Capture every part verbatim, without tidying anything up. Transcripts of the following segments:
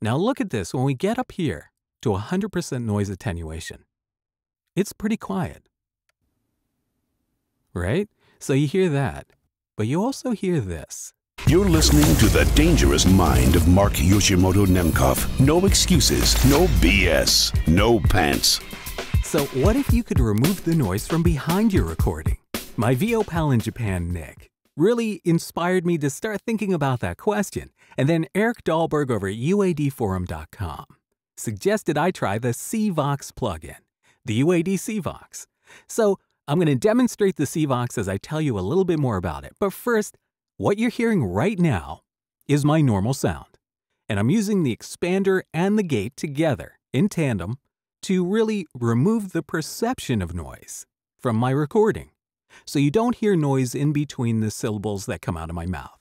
Now look at this when we get up here to one hundred percent noise attenuation. It's pretty quiet, right? So you hear that, but you also hear this. You're listening to The Dangerous Mind of Mark Yoshimoto Nemkov. No excuses, no B S, no pants. So what if you could remove the noise from behind your recording? My V O pal in Japan, Nick, really inspired me to start thinking about that question. And then Eric Dahlberg over at U A D forum dot com suggested I try the C-Vox plugin, the U A D C-Vox. So I'm going to demonstrate the C-Vox as I tell you a little bit more about it. But first, what you're hearing right now is my normal sound. And I'm using the expander and the gate together in tandem to really remove the perception of noise from my recording, so you don't hear noise in between the syllables that come out of my mouth.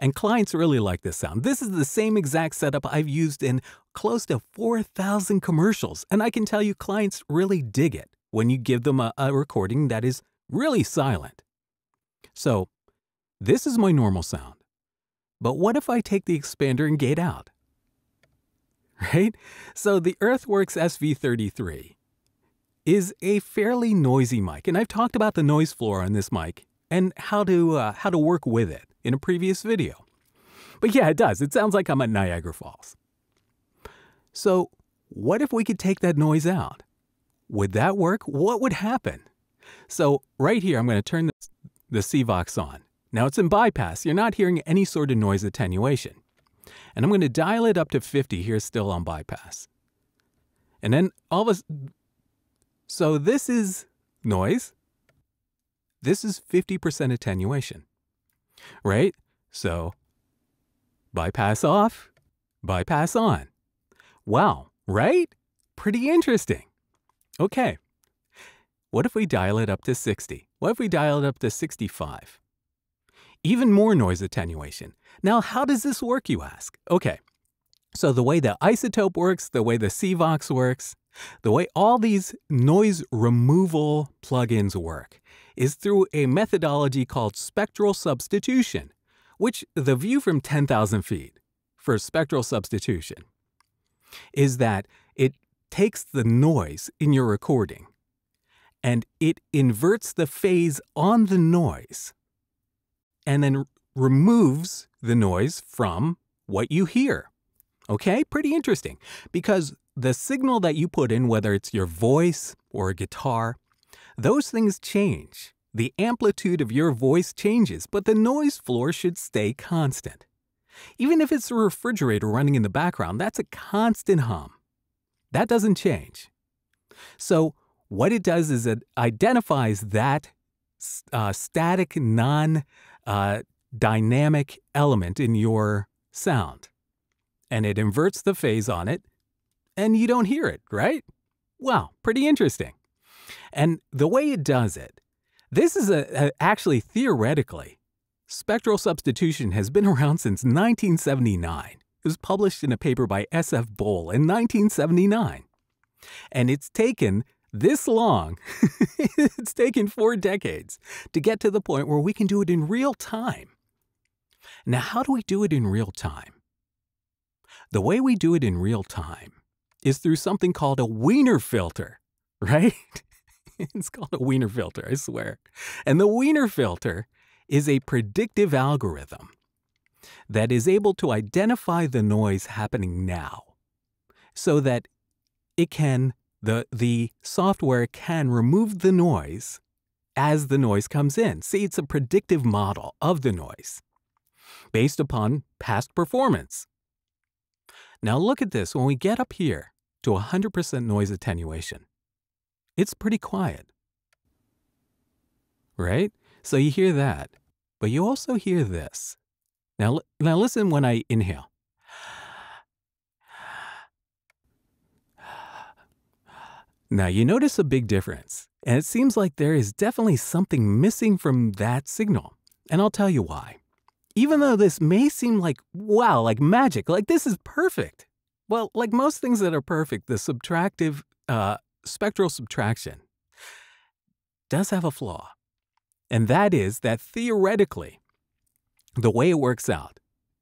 And clients really like this sound. This is the same exact setup I've used in close to four thousand commercials, and I can tell you clients really dig it when you give them a, a recording that is really silent. So this is my normal sound, but what if I take the expander and gate out? Right? So the Earthworks S V thirty-three is a fairly noisy mic, and I've talked about the noise floor on this mic and how to, uh, how to work with it in a previous video. But yeah, it does. It sounds like I'm at Niagara Falls. So what if we could take that noise out? Would that work? What would happen? So right here, I'm going to turn this, the C-Vox on. Now it's in bypass. You're not hearing any sort of noise attenuation. And I'm going to dial it up to fifty here, still on bypass. And then all of a... So this is noise. This is fifty percent attenuation, right? So bypass off, bypass on. Wow, right? Pretty interesting. Okay. What if we dial it up to sixty? What if we dial it up to sixty-five? Even more noise attenuation. Now, how does this work, you ask? Okay, so the way the isotope works, the way the C-Vox works, the way all these noise removal plugins work is through a methodology called spectral substitution, which the view from ten thousand feet for spectral substitution is that it takes the noise in your recording and it inverts the phase on the noise and then removes the noise from what you hear. Okay, pretty interesting, because the signal that you put in, whether it's your voice or a guitar, those things change. The amplitude of your voice changes, but the noise floor should stay constant. Even if it's a refrigerator running in the background, that's a constant hum. That doesn't change. So what it does is it identifies that uh, static, non- Uh, dynamic element in your sound, and it inverts the phase on it, and you don't hear it, right? Wow, pretty interesting. And the way it does it, this is a, a, actually theoretically, spectral substitution has been around since nineteen seventy-nine. It was published in a paper by S F Boll in nineteen seventy-nine, and it's taken this long, it's taken four decades to get to the point where we can do it in real time. Now, how do we do it in real time? The way we do it in real time is through something called a Wiener filter, right? It's called a Wiener filter, I swear. And the Wiener filter is a predictive algorithm that is able to identify the noise happening now so that it can The, the software can remove the noise as the noise comes in. See, it's a predictive model of the noise based upon past performance. Now look at this. When we get up here to one hundred percent noise attenuation, it's pretty quiet, right? So you hear that, but you also hear this. Now, now listen when I inhale. Now, you notice a big difference, and it seems like there is definitely something missing from that signal, and I'll tell you why. Even though this may seem like, wow, like magic, like this is perfect. Well, like most things that are perfect, the subtractive, uh, spectral subtraction does have a flaw, and that is that theoretically, the way it works out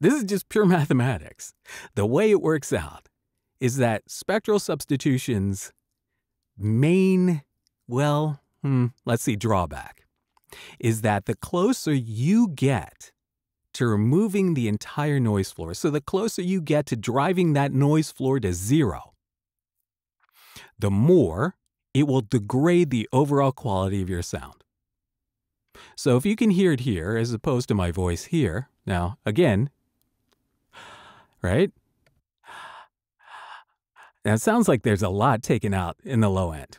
This is just pure mathematics. The way it works out is that spectral substitution's main, well, hmm, let's see, drawback is that the closer you get to removing the entire noise floor, so the closer you get to driving that noise floor to zero, the more it will degrade the overall quality of your sound. So if you can hear it here as opposed to my voice here, now again, right? Now it sounds like there's a lot taken out in the low end,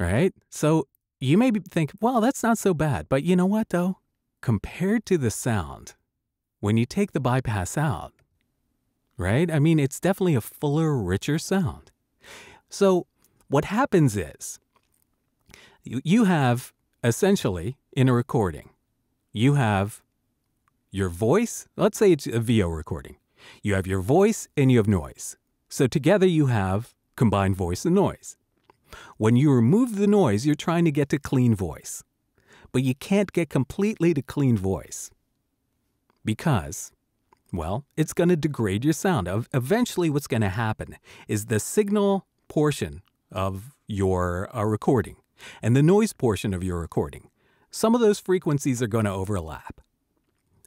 right? So you may think, well, that's not so bad. But you know what, though? Compared to the sound, when you take the bypass out, right? I mean, it's definitely a fuller, richer sound. So what happens is you, you have, essentially, in a recording, you have your voice. Let's say it's a V O recording. You have your voice and you have noise. So together you have combined voice and noise. When you remove the noise, you're trying to get to clean voice. But you can't get completely to clean voice because, well, it's going to degrade your sound. Eventually what's going to happen is the signal portion of your uh, recording and the noise portion of your recording, some of those frequencies are going to overlap.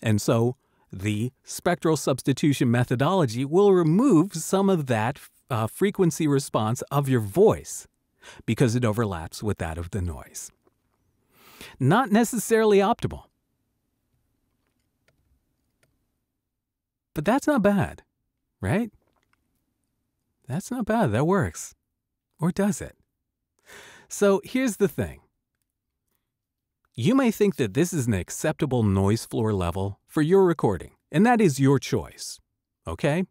And so the spectral substitution methodology will remove some of that uh, frequency response of your voice because it overlaps with that of the noise. Not necessarily optimal. But that's not bad, right? That's not bad. That works. Or does it? So here's the thing. You may think that this is an acceptable noise floor level for your recording, and that is your choice, okay?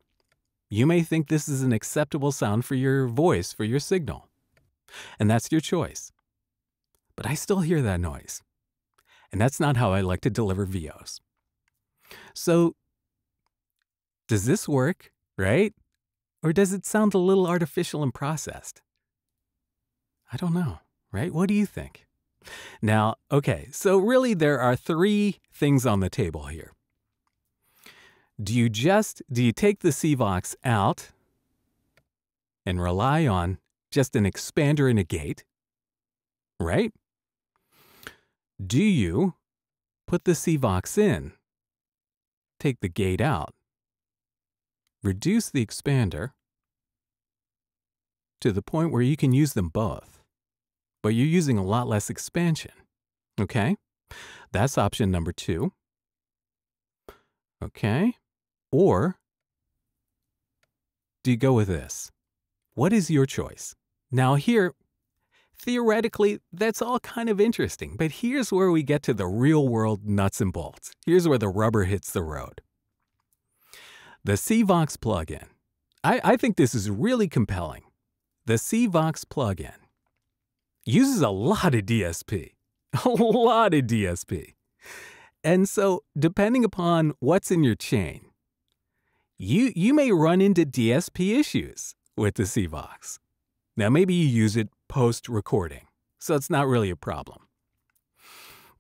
You may think this is an acceptable sound for your voice, for your signal. And that's your choice. But I still hear that noise. And that's not how I like to deliver V Os. So does this work, right? Or does it sound a little artificial and processed? I don't know, right? What do you think? Now, okay, so really there are three things on the table here. Do you just, do you take the C-Vox out and rely on just an expander and a gate, right? Do you put the C-Vox in, take the gate out, reduce the expander to the point where you can use them both, but you're using a lot less expansion, okay? That's option number two, okay? Or do you go with this? What is your choice? Now here, theoretically, that's all kind of interesting, but here's where we get to the real world nuts and bolts. Here's where the rubber hits the road. The C-Vox plugin. I, I think this is really compelling. The C-Vox plugin uses a lot of D S P, a lot of D S P. And so depending upon what's in your chain, you, you may run into D S P issues with the C-Vox. Now maybe you use it post-recording, so it's not really a problem.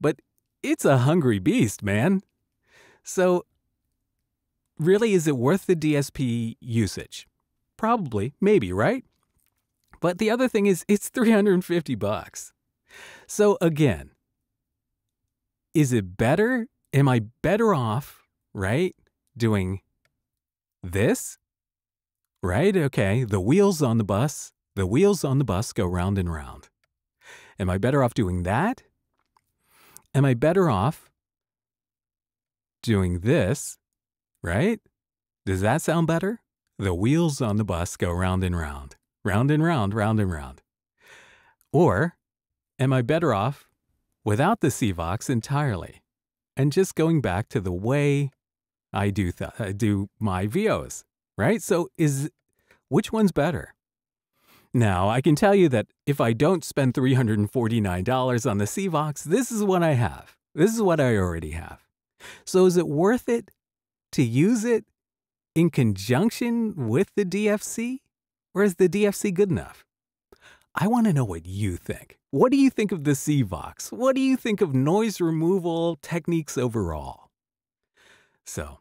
But it's a hungry beast, man. So really, is it worth the D S P usage? Probably, maybe, right? But the other thing is it's three hundred fifty bucks. So again, is it better? Am I better off, right, doing this? Right? Okay, the wheels on the bus, the wheels on the bus go round and round. Am I better off doing that? Am I better off doing this, right? Does that sound better? The wheels on the bus go round and round, round and round, round and round. Or am I better off without the C-Vox entirely and just going back to the way I do, th I do my V Os? Right? So is, which one's better? Now, I can tell you that if I don't spend three hundred forty-nine dollars on the C-Vox, this is what I have. This is what I already have. So is it worth it to use it in conjunction with the D F C? Or is the D F C good enough? I want to know what you think. What do you think of the C-Vox? What do you think of noise removal techniques overall? So,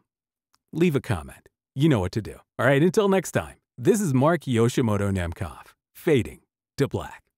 leave a comment. You know what to do. All right, until next time, this is Mark Yoshimoto Nemkov, fading to black.